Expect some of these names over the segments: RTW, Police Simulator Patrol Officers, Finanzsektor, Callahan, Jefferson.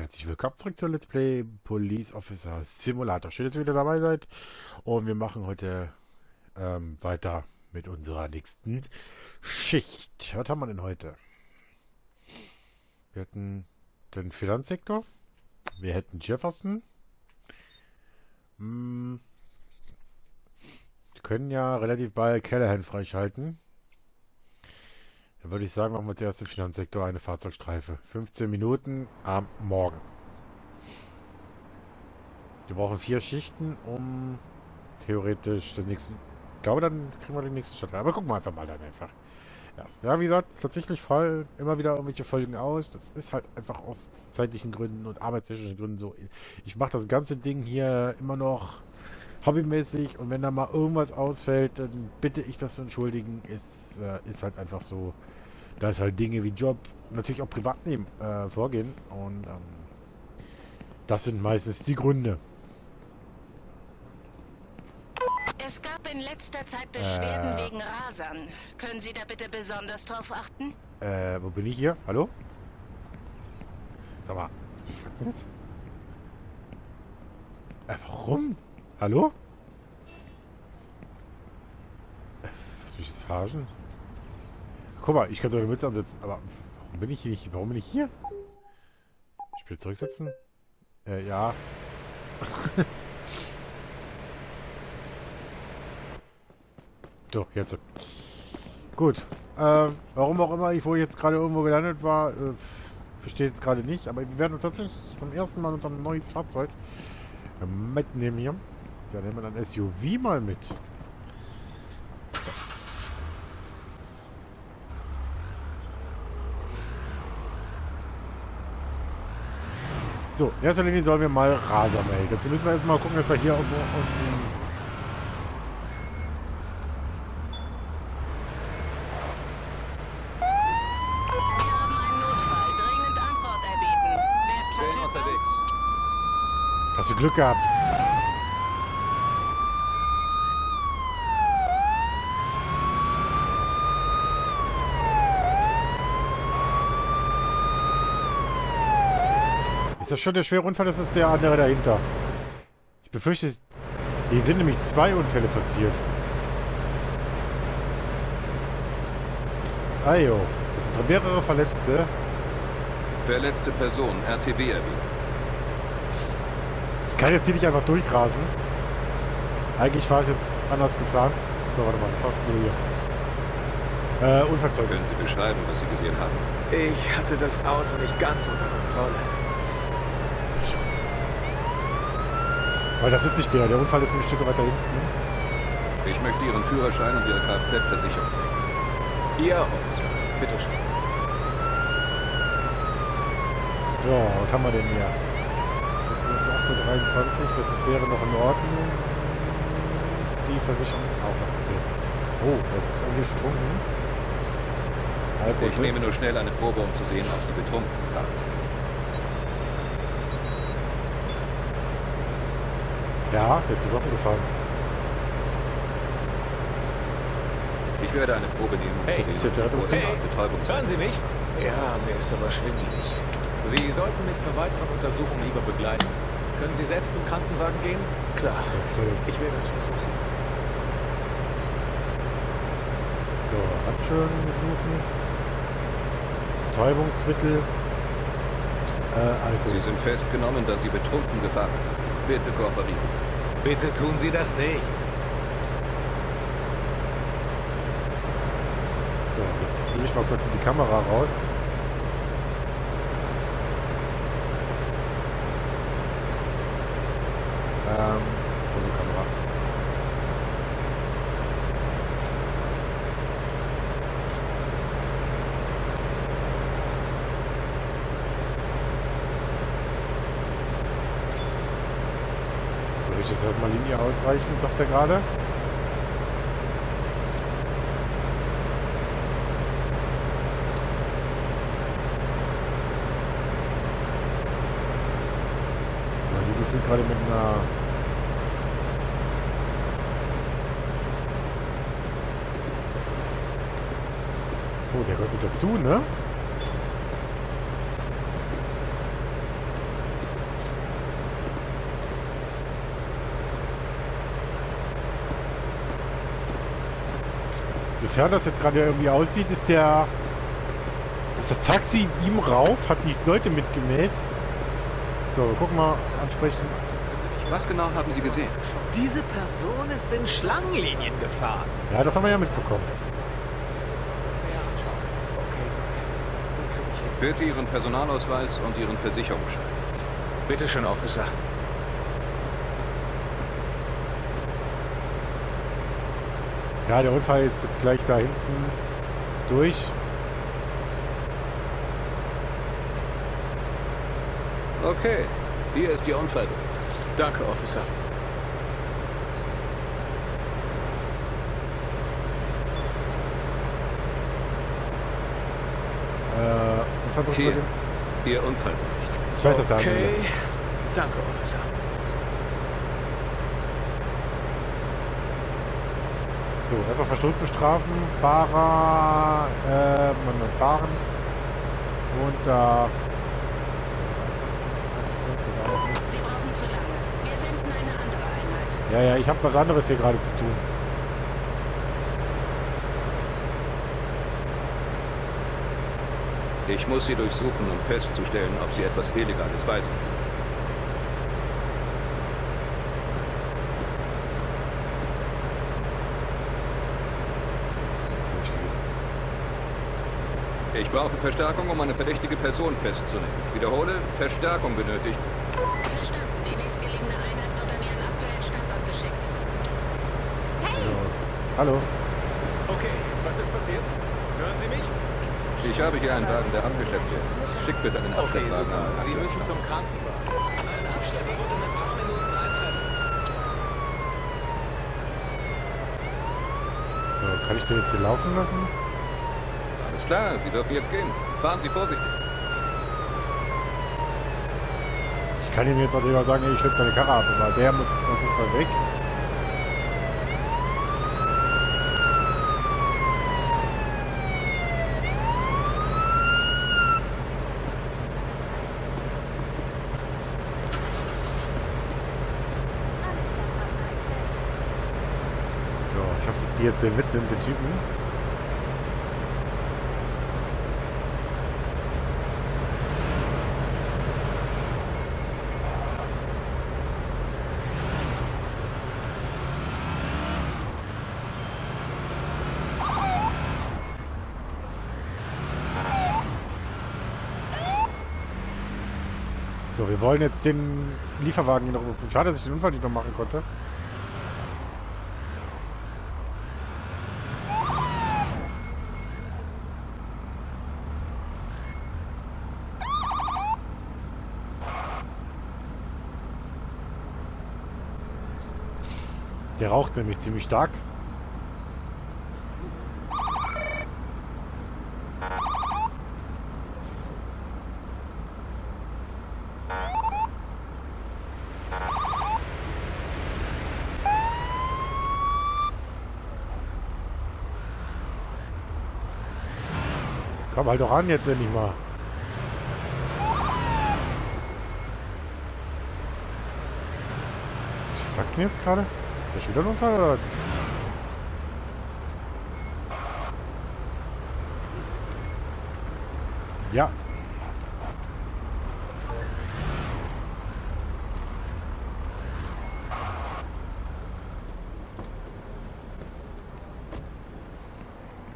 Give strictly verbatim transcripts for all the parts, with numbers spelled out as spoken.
Herzlich willkommen zurück zu Let's Play Police Officer Simulator. Schön, dass ihr wieder dabei seid. Und wir machen heute ähm, weiter mit unserer nächsten Schicht. Was haben wir denn heute? Wir hätten den Finanzsektor. Wir hätten Jefferson. Hm. Wir können ja relativ bald Callahan freischalten. Dann würde ich sagen, machen wir zuerst im Finanzsektor eine Fahrzeugstreife. fünfzehn Minuten am Morgen. Wir brauchen vier Schichten, um theoretisch den nächsten... Ich glaube, dann kriegen wir den nächsten Stadt. Aber gucken wir einfach mal dann einfach. Erst. Ja, wie gesagt, tatsächlich fallen immer wieder irgendwelche Folgen aus. Das ist halt einfach aus zeitlichen Gründen und arbeitstechnischen Gründen so. Ich mache das ganze Ding hier immer noch hobbymäßig, und wenn da mal irgendwas ausfällt, dann bitte ich das zu entschuldigen. Ist, äh, ist halt einfach so, dass halt Dinge wie Job natürlich auch privat nehmen, äh, vorgehen, und ähm, das sind meistens die Gründe. Es gab in letzter Zeit Beschwerden äh, wegen Rasern. Können Sie da bitte besonders drauf achten? Äh, wo bin ich hier? Hallo? Sag mal, was fragst du jetzt? Äh, warum? Hallo? Was will ich jetzt verarschen? Guck mal, ich kann sogar eine Mütze ansetzen, aber warum bin ich hier nicht? Warum bin ich hier? Spiel zurücksetzen? Äh, ja. So, jetzt. Gut. Ähm, warum auch immer ich wohl jetzt gerade irgendwo gelandet war, äh, verstehe jetzt gerade nicht, aber wir werden tatsächlich zum ersten Mal unser neues Fahrzeug mitnehmen hier. Ja, nehmen wir dann S U V mal mit. So. So, in erster Linie sollen wir mal Raser melden. Dazu müssen wir erstmal gucken, dass wir hier irgendwo unten... Hast du Glück gehabt? Ist das schon der schwere Unfall? Das ist der andere dahinter. Ich befürchte, hier sind nämlich zwei Unfälle passiert. Ajo, das sind mehrere Verletzte. Verletzte Person, R T W erwähnt. Ich kann jetzt hier nicht einfach durchrasen. Eigentlich war es jetzt anders geplant. So, warte mal, was hast du hier? Äh, Unfallzeug. Können Sie beschreiben, was Sie gesehen haben? Ich hatte das Auto nicht ganz unter Kontrolle. Scheiße. Weil das ist nicht der. Der Unfall ist ein Stück weiter hinten. Ich möchte Ihren Führerschein und Ihre Kfz-Versicherung sehen. Ihr Officer, bitte schön. So, was haben wir denn hier? achthundertdreiundzwanzig, das ist, wäre noch in Ordnung. Die Versicherung ist auch noch okay. Oh, das ist irgendwie betrunken. Alkohol. Ich nehme nur schnell eine Probe, um zu sehen, ob Sie betrunken sind. Ja, der ist besoffen gefahren. Ich werde eine Probe nehmen. Um hey, zu sehen, der Rettungs hey. Betäubung. Hören Sie mich? Ja, mir ist aber schwindelig. Sie sollten mich zur weiteren Untersuchung lieber begleiten. Können Sie selbst zum Krankenwagen gehen? Klar. So, ich will das versuchen. So, Abschirmung besuchen. Betäubungsmittel. Äh, Alkohol. Sie sind festgenommen, dass Sie betrunken gefahren sind. Bitte kooperieren Sie. Bitte tun Sie das nicht. So, jetzt nehme ich mal kurz die Kamera raus. Fotokamera. Würde ich jetzt erstmal Linie ausreichen, sagt er gerade. Die gefühlt gerade mit einer... Oh, der gehört mit dazu, ne? Sofern das jetzt gerade irgendwie aussieht, ist der... Ist das Taxi ihm rauf? Hat die Leute mitgemäht? So, guck mal, ansprechen. Was genau haben Sie gesehen? Diese Person ist in Schlangenlinien gefahren. Ja, das haben wir ja mitbekommen. Bitte Ihren Personalausweis und Ihren Versicherungsschein. Bitte schön, Officer. Ja, der Unfall ist jetzt gleich da hinten durch. Okay, hier ist Ihr Unfall. Danke, Officer. Hier, Ihr Unfallbericht. Ich weiß, das okay. Danke, Officer. So, erstmal Verstoß bestrafen, Fahrer, äh, man kann fahren. Und da... Äh, Sie brauchen zu lange. Wir senden eine andere Einheit. Ja, ja, ich habe was anderes hier gerade zu tun. Ich muss Sie durchsuchen, um festzustellen, ob Sie etwas Illegales weisen. Ich brauche Verstärkung, um eine verdächtige Person festzunehmen. Ich wiederhole, Verstärkung benötigt. Die nächstgelegene Einheit wird an Ihren aktuellen Standort geschickt. Hey! So. Hallo. Okay, was ist passiert? Hören Sie mich? Ich habe hier einen Wagen, der abgeschleppt wird. Schickt bitte einen Abschleppwagen. Okay, Sie müssen zum Krankenwagen. Eine Abschleppung wird in ein paar Minuten eintreffen. So, kann ich den jetzt hier laufen lassen? Alles klar, Sie dürfen jetzt gehen. Fahren Sie vorsichtig. Ich kann Ihnen jetzt auch lieber sagen, ich schleppe deine Karre ab, aber der muss jetzt auf jeden Fall weg. Jetzt den mitnehmen, den Typen. So, wir wollen jetzt den Lieferwagen hier noch... Schade, dass ich den Unfall nicht noch machen konnte. Der raucht nämlich ziemlich stark. Komm halt doch an jetzt endlich mal. Was flachsen denn jetzt gerade? Ist das schon wieder ein Unfall, oder? Ja.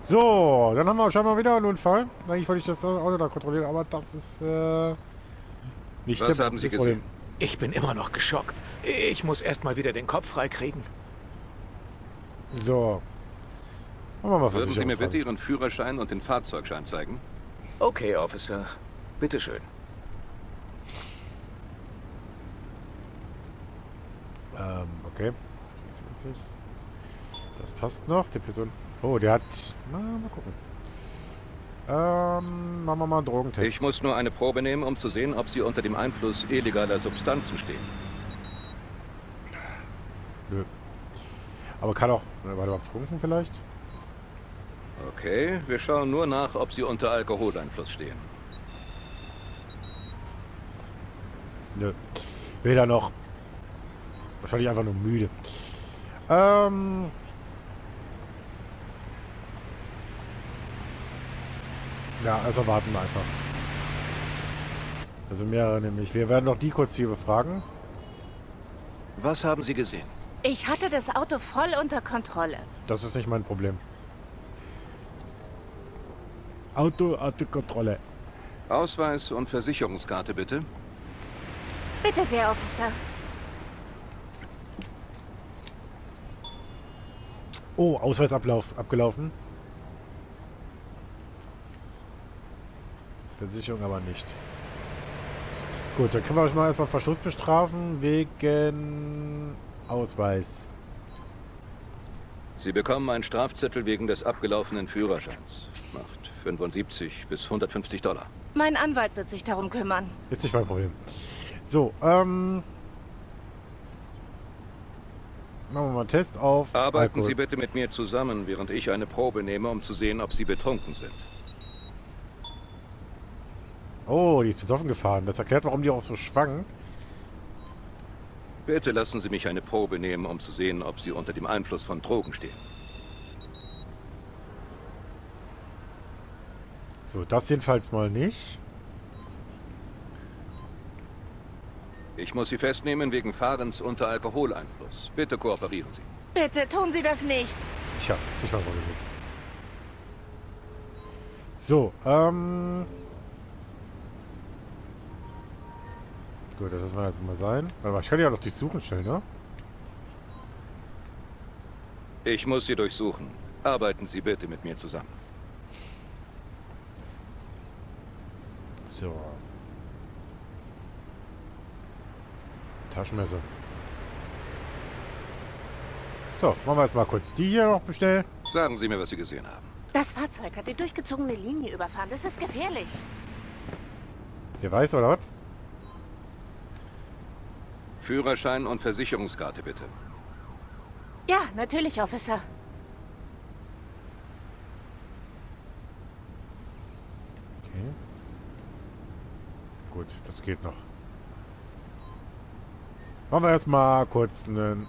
So, dann haben wir scheinbar wieder einen Unfall. Eigentlich wollte ich das Auto da kontrollieren, aber das ist äh, nicht das Problem. Was haben Sie gesehen? Ich bin immer noch geschockt. Ich muss erst mal wieder den Kopf freikriegen. So. Machen wir mal Würden Sie mir bitte Ihren Führerschein und den Fahrzeugschein zeigen? Okay, Officer. Bitteschön. Ähm, okay. Das passt noch. Die Person... Oh, der hat... Na, mal gucken. Ähm, machen wir mal einen Drogentest. Ich muss nur eine Probe nehmen, um zu sehen, ob Sie unter dem Einfluss illegaler Substanzen stehen. Nö. Aber kann auch... War der betrunken vielleicht? Okay, wir schauen nur nach, ob Sie unter Alkoholeinfluss stehen. Nö. Weder noch. Wahrscheinlich einfach nur müde. Ähm... Ja, also warten wir einfach. Also mehrere nämlich. Wir werden noch die kurz hier befragen. Was haben Sie gesehen? Ich hatte das Auto voll unter Kontrolle. Das ist nicht mein Problem. Auto, Auto, Kontrolle. Ausweis und Versicherungskarte, bitte. Bitte sehr, Officer. Oh, Ausweisablauf abgelaufen. Versicherung aber nicht. Gut, dann können wir euch mal erstmal Verschuss bestrafen wegen Ausweis. Sie bekommen einen Strafzettel wegen des abgelaufenen Führerscheins. Macht fünfundsiebzig bis hundertfünfzig Dollar. Mein Anwalt wird sich darum kümmern. Ist nicht mein Problem. So, ähm... machen wir mal einen Test auf... Arbeiten Alkohol. Sie bitte mit mir zusammen, während ich eine Probe nehme, um zu sehen, ob Sie betrunken sind. Oh, die ist besoffen gefahren. Das erklärt, warum die auch so schwankt. Bitte lassen Sie mich eine Probe nehmen, um zu sehen, ob Sie unter dem Einfluss von Drogen stehen. So, das jedenfalls mal nicht. Ich muss Sie festnehmen wegen Fahrens unter Alkoholeinfluss. Bitte kooperieren Sie. Bitte tun Sie das nicht. Tja, ist nicht mal wohl jetzt. So, ähm... gut, das lassen wir jetzt mal sein. Aber ich kann ja noch durchsuchen stellen, ne? Ich muss Sie durchsuchen. Arbeiten Sie bitte mit mir zusammen. So. Taschenmesser. So, machen wir jetzt mal kurz die hier noch bestellen. Sagen Sie mir, was Sie gesehen haben. Das Fahrzeug hat die durchgezogene Linie überfahren. Das ist gefährlich. Der weiß, oder was? Führerschein und Versicherungskarte, bitte. Ja, natürlich, Officer. Okay. Gut, das geht noch. Machen wir erstmal kurz einen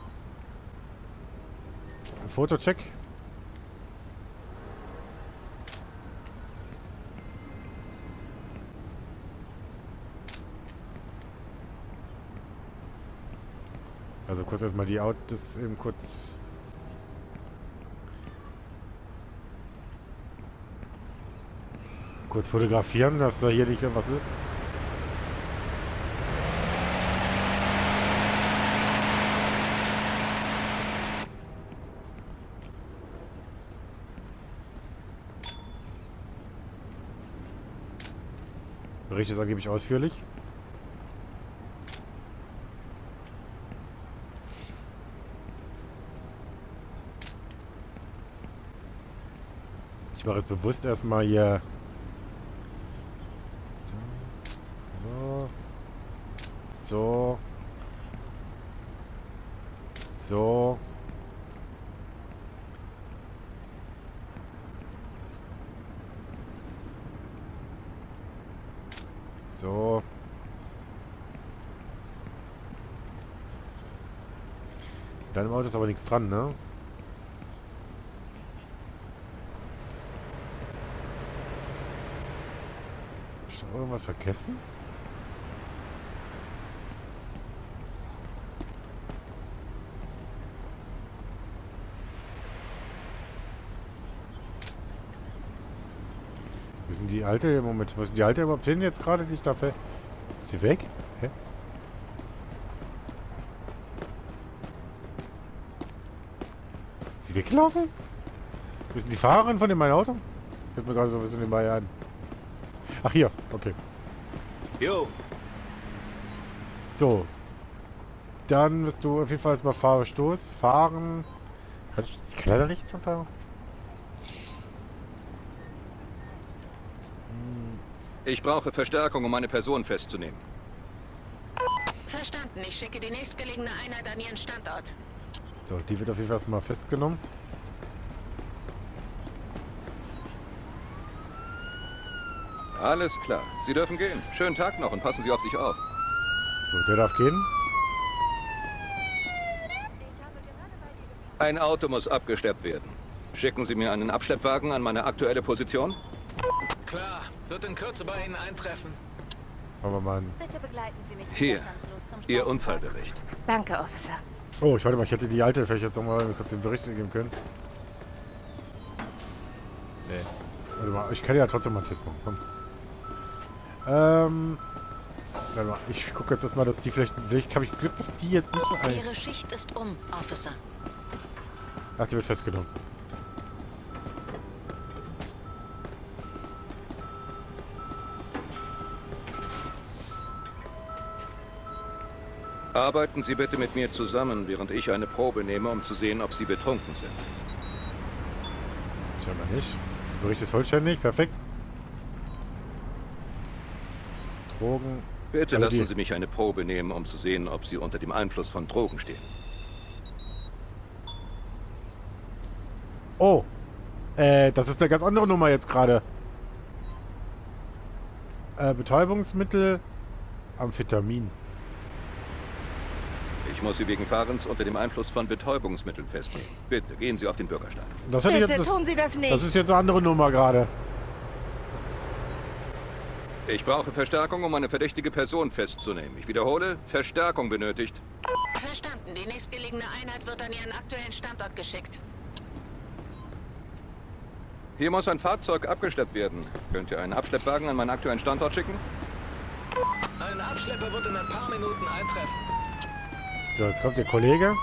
Fotocheck. Also kurz erstmal die Autos eben kurz. Kurz fotografieren, dass da hier nicht irgendwas ist. Bericht ist angeblich ausführlich. Ich mache jetzt bewusst erstmal hier. So. So. So. In deinem Auto ist aber nichts dran, ne? Irgendwas vergessen? Wo sind die alte im Moment? Wo sind die alte überhaupt hin jetzt gerade, die ich dafür. Ist sie weg? Hä? Ist sie weggelaufen? Wo sind die Fahrerin von dem mein Auto? Ich hab mir gerade so ein bisschen den Ball an. Ach, hier. Okay. Jo. So. Dann wirst du auf jeden Fall erstmal Fahrverstoß. Fahren. Kann ich die Kleider nicht unter... Ich brauche Verstärkung, um eine Person festzunehmen. Verstanden. Ich schicke die nächstgelegene Einheit an ihren Standort. So, die wird auf jeden Fall erstmal festgenommen. Alles klar. Sie dürfen gehen. Schönen Tag noch und passen Sie auf sich auf. So, der darf gehen. Ein Auto muss abgeschleppt werden. Schicken Sie mir einen Abschleppwagen an meine aktuelle Position? Klar, wird in Kürze bei Ihnen eintreffen. Aber Mann. Bitte begleiten Sie mich hier. Ihr Unfallbericht. Danke, Officer. Oh, ich warte mal, ich hätte die alte vielleicht jetzt nochmal kurz den Bericht geben können. Nee. Warte mal, ich kann ja trotzdem mal einen Test machen. Komm. Ähm. Warte mal, ich gucke jetzt erstmal, dass die vielleicht. Vielleicht habe ich Glück, dass die jetzt nicht so ein. Ihre Schicht ist um, Officer. Ach, die wird festgenommen. Arbeiten Sie bitte mit mir zusammen, während ich eine Probe nehme, um zu sehen, ob Sie betrunken sind. Scheinbar nicht. Der Bericht ist vollständig. Perfekt. Drogen. Bitte also lassen die... Sie mich eine Probe nehmen, um zu sehen, ob Sie unter dem Einfluss von Drogen stehen. Oh. Äh, das ist eine ganz andere Nummer jetzt gerade. Äh, Betäubungsmittel. Amphetamin. Ich muss Sie wegen Fahrens unter dem Einfluss von Betäubungsmitteln festnehmen. Bitte, gehen Sie auf den Bürgersteig. Das hätte Bitte jetzt, das, tun Sie das nicht. Das ist jetzt eine andere Nummer gerade. Ich brauche Verstärkung, um eine verdächtige Person festzunehmen. Ich wiederhole, Verstärkung benötigt. Verstanden. Die nächstgelegene Einheit wird an Ihren aktuellen Standort geschickt. Hier muss ein Fahrzeug abgeschleppt werden. Könnt ihr einen Abschleppwagen an meinen aktuellen Standort schicken? Ein Abschlepper wird in ein paar Minuten eintreffen. So, jetzt kommt der Kollege.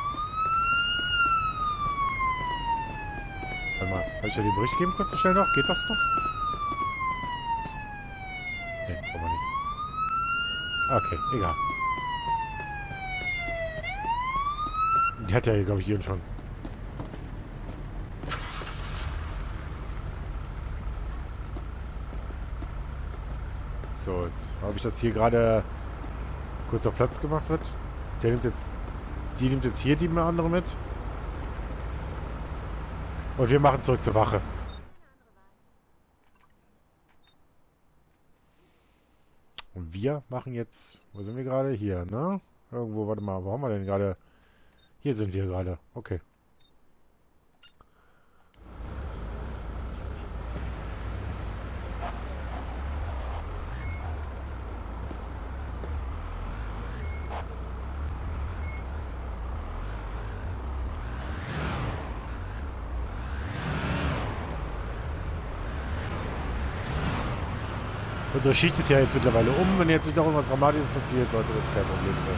Warte mal, kann ich ja den Bericht geben kurz so schnell noch? Geht das noch? Ne, brauchen wir nicht. Okay, egal. Die hat ja, glaube ich, jeden schon. So, jetzt habe ich das hier gerade kurz auf Platz gemacht wird. Der nimmt jetzt... Die nimmt jetzt hier die andere mit. Und wir machen zurück zur Wache. Und wir machen jetzt... Wo sind wir gerade? Hier, ne? Irgendwo, warte mal, wo haben wir denn gerade? Hier sind wir gerade. Okay. Unsere Schicht ist ja jetzt mittlerweile um. Wenn jetzt nicht noch irgendwas Dramatisches passiert, sollte das kein Problem sein.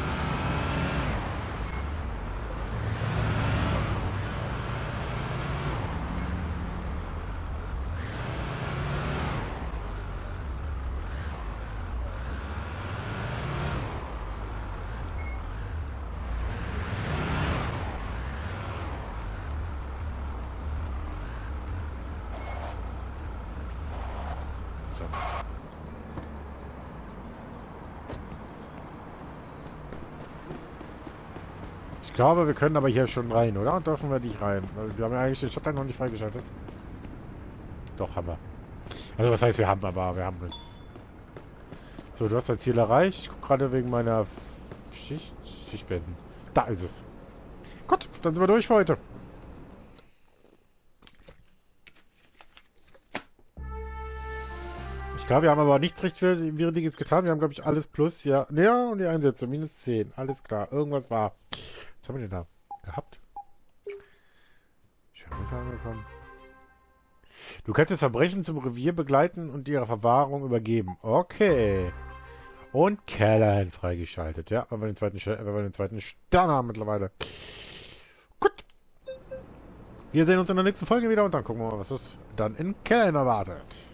So. Ich glaube, wir können aber hier schon rein, oder? Und dürfen wir nicht rein? Wir haben ja eigentlich den Stadtteil noch nicht freigeschaltet. Doch, haben wir. Also was heißt, wir haben aber, wir haben jetzt. So, du hast dein Ziel erreicht. Ich gucke gerade wegen meiner Schicht. Schichtbetten. Da ist es. Gut, dann sind wir durch für heute. Ich glaube, wir haben aber nichts recht Wichtiges getan. Wir haben, glaube ich, alles plus. Ja, ja, und die Einsätze. Minus zehn. Alles klar. Irgendwas war. Was haben wir denn da gehabt? Ich bin angekommen. Du kannst das Verbrechen zum Revier begleiten und ihre Verwahrung übergeben. Okay. Und Callahan freigeschaltet. Ja, weil wir den zweiten, weil wir den zweiten Stern haben mittlerweile. Gut. Wir sehen uns in der nächsten Folge wieder und dann gucken wir mal, was uns dann in Callahan erwartet.